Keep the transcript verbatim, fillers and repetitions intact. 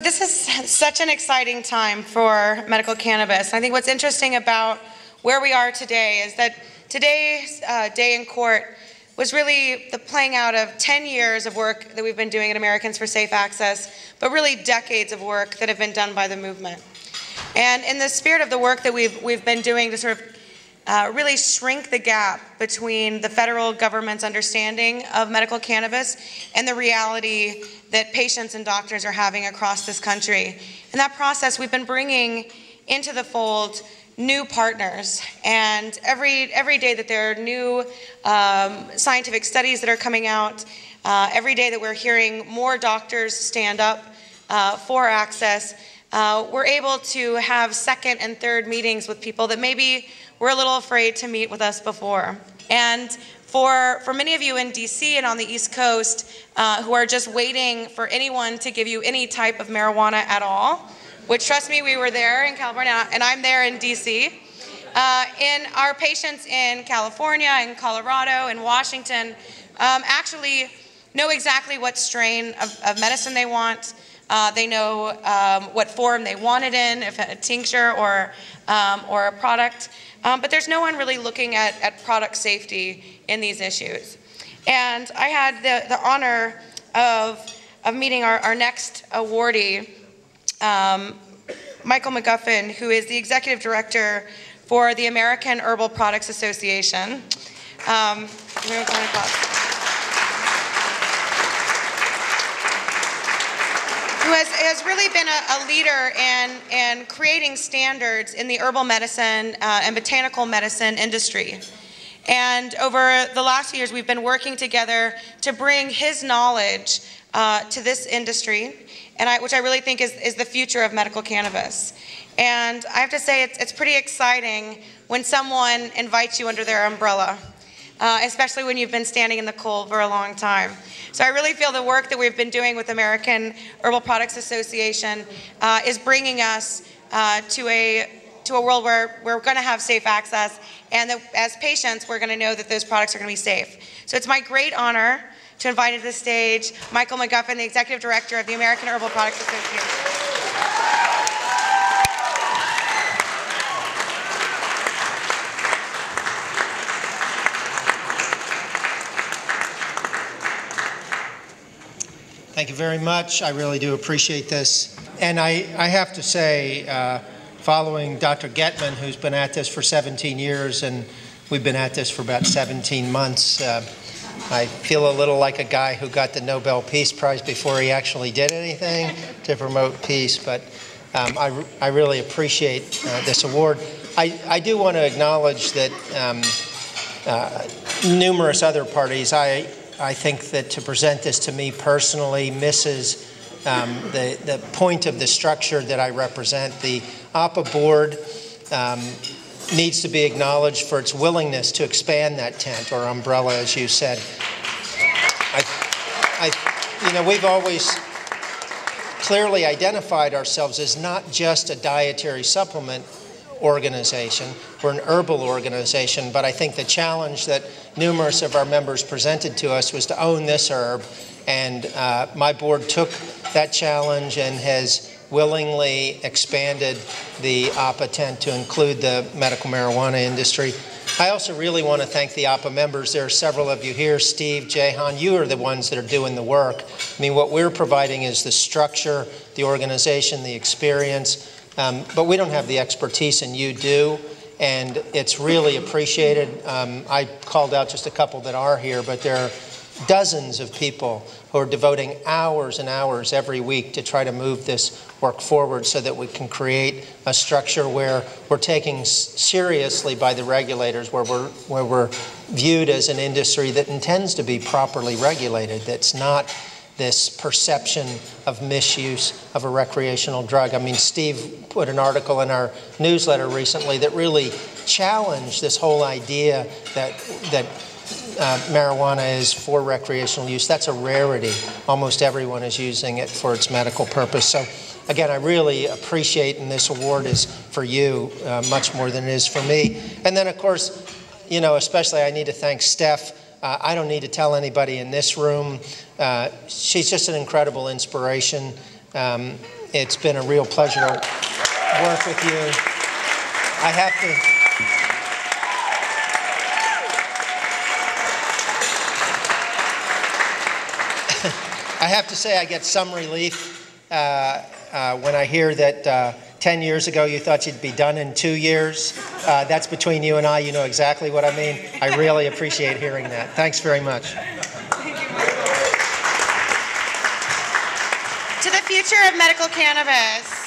This is such an exciting time for medical cannabis. I think what's interesting about where we are today is that today's uh, day in court was really the playing out of ten years of work that we've been doing at Americans for Safe Access, but really decades of work that have been done by the movement. And in the spirit of the work that we've, we've been doing to sort of uh, really shrink the gap between the federal government's understanding of medical cannabis and the reality that patients and doctors are having across this country. In that process, we've been bringing into the fold new partners, and every every day that there are new um, scientific studies that are coming out, uh, every day that we're hearing more doctors stand up uh, for access, uh, we're able to have second and third meetings with people that maybe were a little afraid to meet with us before. And for for many of you in D C and on the East Coast uh, who are just waiting for anyone to give you any type of marijuana at all, which, trust me, we were there in California, and I'm there in D C. Uh, in our patients in California, in Colorado, in Washington, um, actually know exactly what strain of, of medicine they want. Uh, they know um, what form they want it in, if a tincture or, um, or a product. Um, but there's no one really looking at, at product safety in these issues. And I had the, the honor of, of meeting our, our next awardee, Um, Michael McGuffin, who is the Executive Director for the American Herbal Products Association. Um, give him a round of applause. Who has, has really been a, a leader in, in creating standards in the herbal medicine uh, and botanical medicine industry. And over the last few years, we've been working together to bring his knowledge Uh, to this industry, and I, which I really think is, is the future of medical cannabis. And I have to say it's, it's pretty exciting when someone invites you under their umbrella, uh, especially when you've been standing in the cold for a long time. So I really feel the work that we've been doing with American Herbal Products Association uh, is bringing us uh, to a to a world where we're going to have safe access, and that as patients we're going to know that those products are going to be safe. So it's my great honor to invite to the stage Michael McGuffin, the Executive Director of the American Herbal Products Association. Thank you very much. I really do appreciate this. And I, I have to say, uh, following Doctor Getman, who's been at this for seventeen years, and we've been at this for about seventeen months, uh, I feel a little like a guy who got the Nobel Peace Prize before he actually did anything to promote peace, but um, I, I really appreciate uh, this award. I, I do want to acknowledge that um, uh, numerous other parties, I, I think that to present this to me personally misses um, the, the point of the structure that I represent. The O P A board um, needs to be acknowledged for its willingness to expand that tent or umbrella, as you said. I, I, you know, we've always clearly identified ourselves as not just a dietary supplement organization, we're an herbal organization, but I think the challenge that numerous of our members presented to us was to own this herb, and uh, my board took that challenge and has willingly expanded the O P A tent to include the medical marijuana industry. I also really want to thank the O P A members. There are several of you here, Steve, Jehan, you are the ones that are doing the work. I mean, what we're providing is the structure, the organization, the experience, um, but we don't have the expertise, and you do, and it's really appreciated. Um, I called out just a couple that are here, but there are dozens of people who are devoting hours and hours every week to try to move this work forward so that we can create a structure where we're taken seriously by the regulators, where we're, where we're viewed as an industry that intends to be properly regulated, that's not this perception of misuse of a recreational drug. I mean, Steve put an article in our newsletter recently that really challenged this whole idea that, that Uh, marijuana is for recreational use. That's a rarity. Almost everyone is using it for its medical purpose. So again, I really appreciate, and this award is for you uh, much more than it is for me. And then of course, you know, especially I need to thank Steph. Uh, I don't need to tell anybody in this room. Uh, she's just an incredible inspiration. Um, It's been a real pleasure to work with you. I have to... I have to say I get some relief uh, uh, when I hear that uh, ten years ago you thought you'd be done in two years. Uh, that's between you and I. You know exactly what I mean. I really appreciate hearing that. Thanks very much. Future of medical cannabis.